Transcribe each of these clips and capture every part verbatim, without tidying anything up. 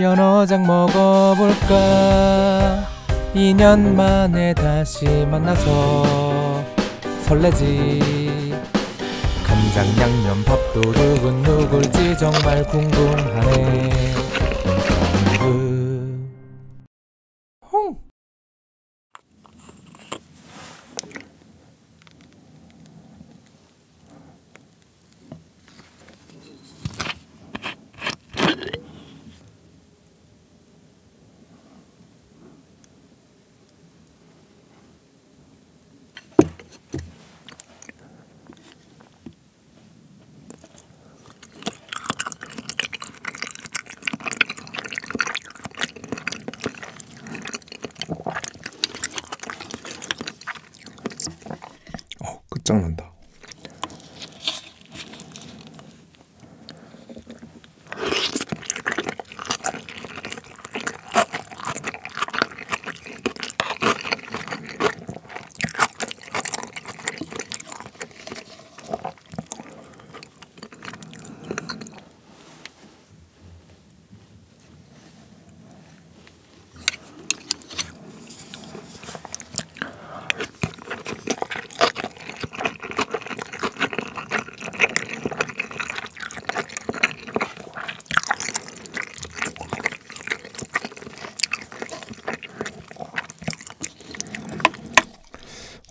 연어장 먹어볼까? 이 년 만에 다시 만나서 설레지. 간장 양념 밥도둑은 누굴지 정말 궁금하네. 끝장난다.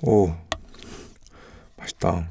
오, 맛있다.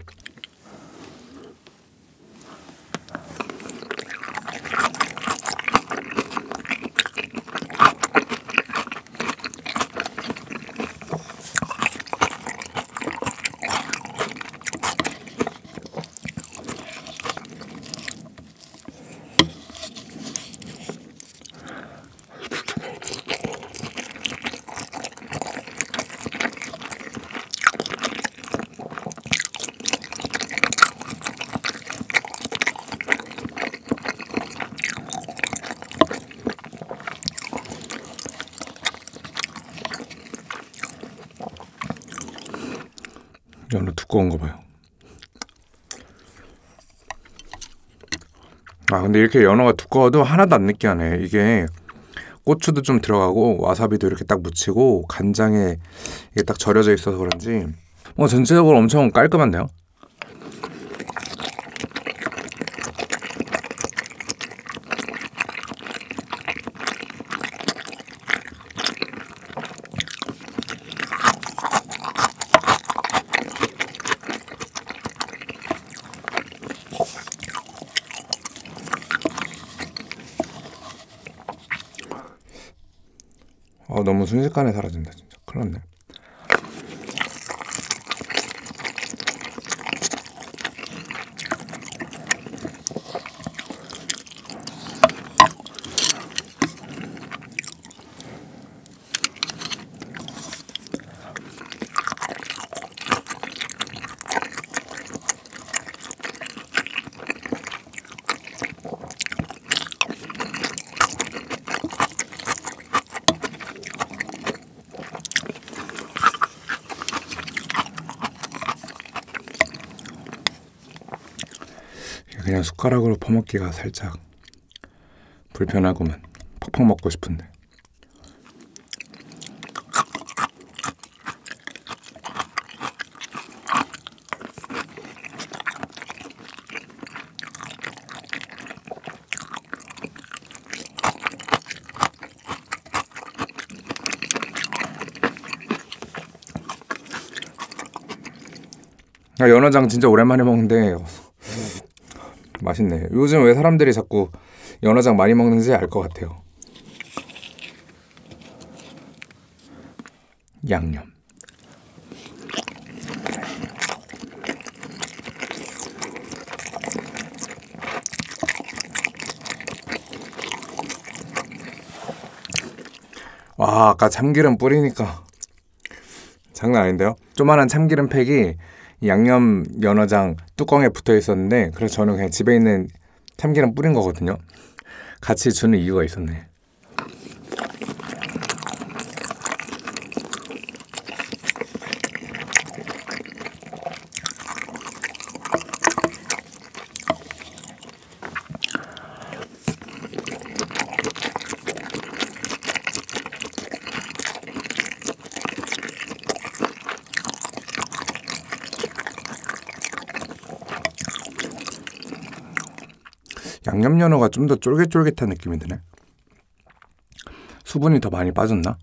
연어 두꺼운거 봐요. 아 근데 이렇게 연어가 두꺼워도 하나도 안 느끼하네. 이게 고추도 좀 들어가고 와사비도 이렇게 딱 묻히고 간장에 이게 딱 절여져 있어서 그런지 뭐 전체적으로 엄청 깔끔한데요? 어, 너무 순식간에 사라진다. 진짜 큰일 났네. 그냥 숟가락으로 퍼먹기가 살짝 불편하구만. 팍팍 먹고 싶은데. 야, 연어장 진짜 오랜만에 먹는데 맛있네. 요즘 왜 사람들이 자꾸 연어장 많이 먹는지 알 것 같아요. 양념. 와, 아까 참기름 뿌리니까 장난 아닌데요? 조만한 참기름 팩이 양념 연어장 뚜껑에 붙어있었는데 그래서 저는 그냥 집에 있는 참기름 뿌린 거거든요. 같이 주는 이유가 있었네. 양념 연어가 좀 더 쫄깃쫄깃한 느낌이 드네. 수분이 더 많이 빠졌나?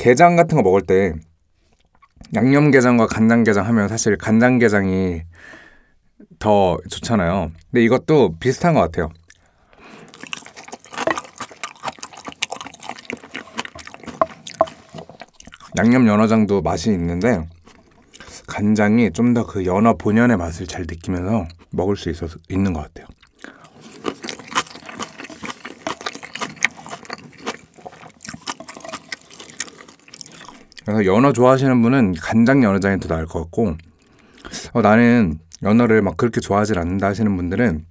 게장 같은 거 먹을 때 양념게장과 간장게장 하면 사실 간장게장이 더 좋잖아요. 근데 이것도 비슷한 것 같아요. 양념 연어장도 맛이 있는데 간장이 좀 더 그 연어 본연의 맛을 잘 느끼면서 먹을 수 있어서 있는 것 같아요. 그래서 연어 좋아하시는 분은 간장 연어장이 더 나을 것 같고, 어, 나는 연어를 막 그렇게 좋아하지 않는다 하시는 분들은,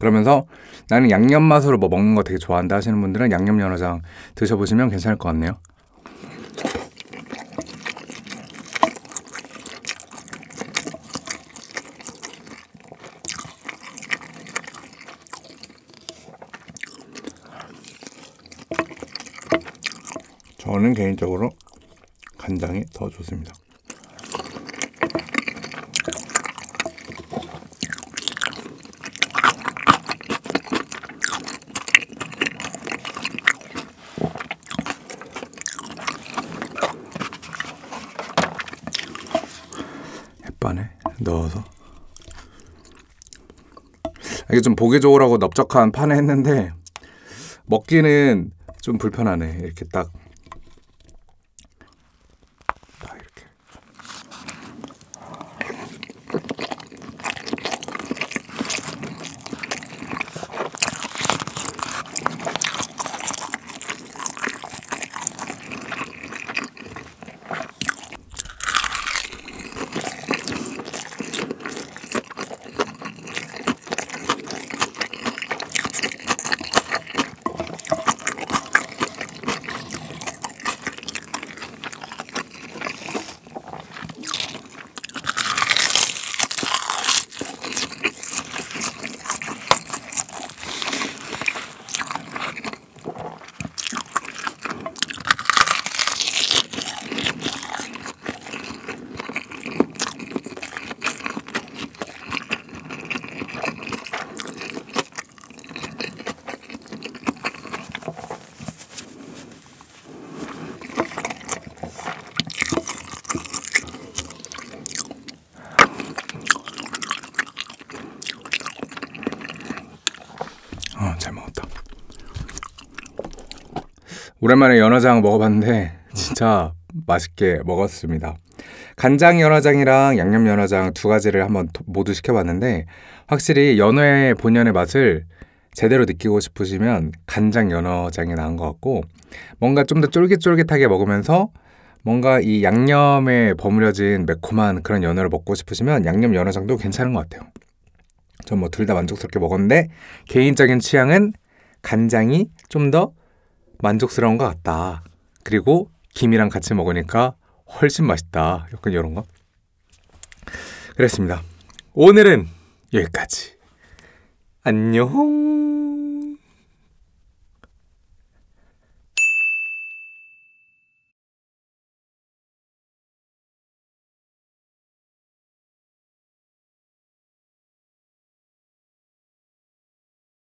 그러면서 나는 양념 맛으로 뭐 먹는 거 되게 좋아한다 하시는 분들은 양념 연어장 드셔보시면 괜찮을 것 같네요. 저는 개인적으로 간장이 더 좋습니다. 햇반에 넣어서, 이게 좀 보기 좋으라고 넓적한 판에 했는데 먹기는 좀 불편하네. 이렇게 딱 오랜만에 연어장 먹어봤는데 진짜 맛있게 먹었습니다. 간장 연어장이랑 양념 연어장 두 가지를 한번 모두 시켜봤는데, 확실히 연어의 본연의 맛을 제대로 느끼고 싶으시면 간장 연어장이 나은 것 같고, 뭔가 좀 더 쫄깃쫄깃하게 먹으면서 뭔가 이 양념에 버무려진 매콤한 그런 연어를 먹고 싶으시면 양념 연어장도 괜찮은 것 같아요. 전 뭐 둘 다 만족스럽게 먹었는데 개인적인 취향은 간장이 좀 더 만족스러운 것 같다, 그리고 김이랑 같이 먹으니까 훨씬 맛있다, 약간 이런 거. 그랬습니다. 오늘은 여기까지. 안녕.